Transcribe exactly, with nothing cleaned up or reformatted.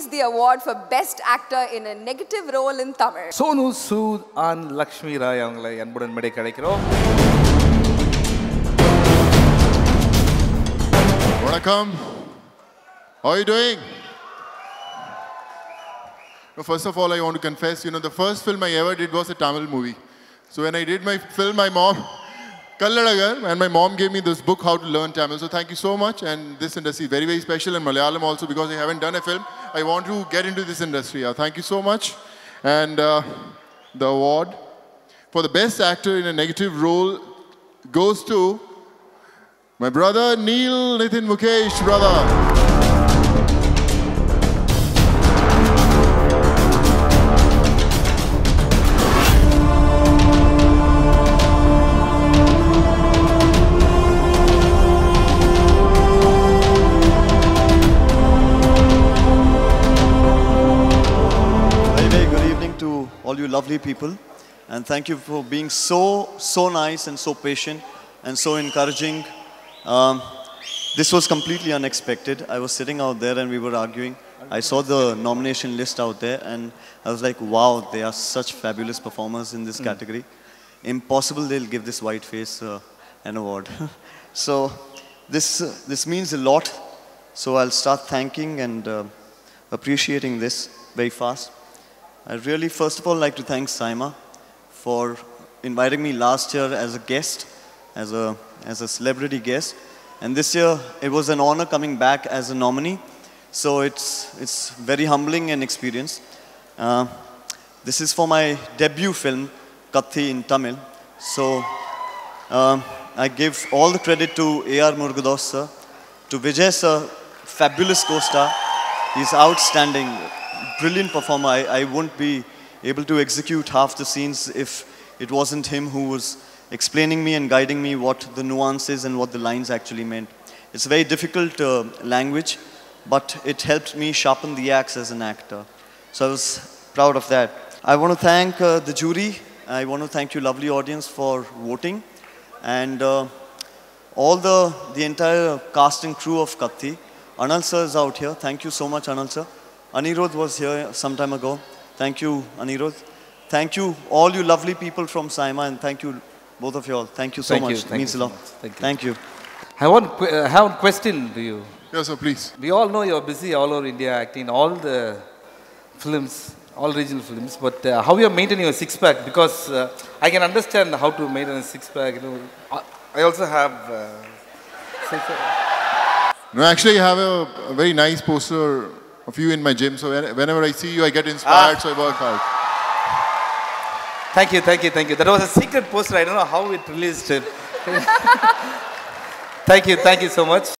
wins the award for Best Actor in a Negative Role in Tamil. Sonu Sood and Lakshmi Rai avangalai anbudan medai kadaikirom. Vanakkam. How are you doing? No, first of all, I want to confess, you know, the first film I ever did was a Tamil movie. So when I did my film, my mom Kalladagar, and my mom gave me this book, How to Learn Tamil. So thank you so much. And this industry is very, very special, and Malayalam also, because I haven't done a film. I want to get into this industry. Uh, thank you so much. And uh, the award for the best actor in a negative role goes to my brother, Neil Nitin Mukesh, brother. All you lovely people, and thank you for being so, so nice and so patient and so encouraging. Um, this was completely unexpected. I was sitting out there and we were arguing. I saw the nomination list out there and I was like, wow, they are such fabulous performers in this mm. category. Impossible they'll give this white face uh, an award. So this, uh, this means a lot. So I'll start thanking and uh, appreciating this very fast. I really, first of all, like to thank SIIMA for inviting me last year as a guest, as a, as a celebrity guest. And this year, it was an honor coming back as a nominee. So it's, it's very humbling an experience. Uh, this is for my debut film, Kathi in Tamil. So uh, I give all the credit to A R Murugadoss, sir, to Vijay, sir, fabulous co-star. He's outstanding. Brilliant performer. I, I wouldn't be able to execute half the scenes if it wasn't him who was explaining me and guiding me what the nuances and what the lines actually meant. It's a very difficult uh, language, but it helped me sharpen the axe as an actor. So I was proud of that. I want to thank uh, the jury. I want to thank you, lovely audience, for voting. And uh, all the, the entire cast and crew of Kathi. Anil sir is out here. Thank you so much, Anil sir. Anirudh was here some time ago. Thank you, Anirudh. Thank you, all you lovely people from SIIMA, and thank you, both of you all. Thank you so thank much. You, thank it means you a lot. So thank, thank you. you. I want uh, have a question to you. Yes, sir, please. We all know you're busy all over India acting all the films, all regional films, but uh, how you're maintaining your six-pack? Because uh, I can understand how to maintain a six-pack. You know, I also have uh, six-pack. No, actually, I have a, a very nice poster of you in my gym, so whenever I see you, I get inspired, ah. so I work hard. Thank you, thank you, thank you. That was a secret poster, I don't know how it released it. Thank you, thank you so much.